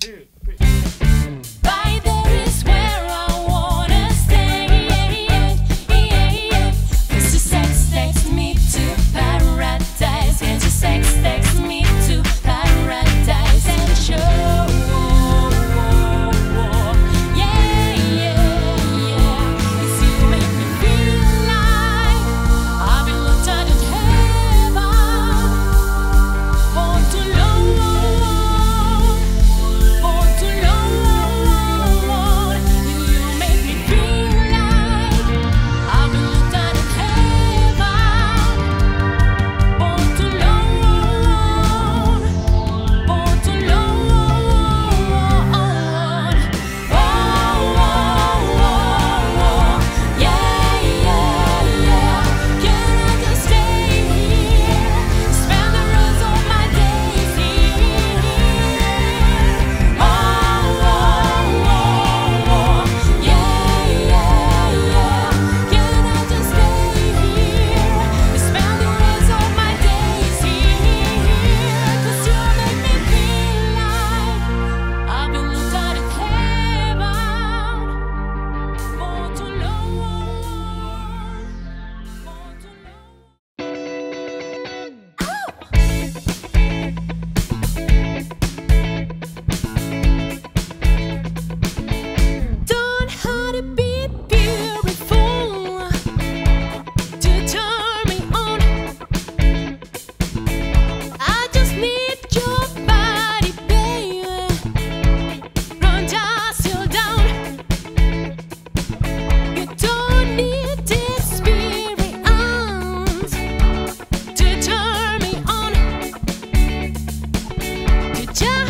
Yeah.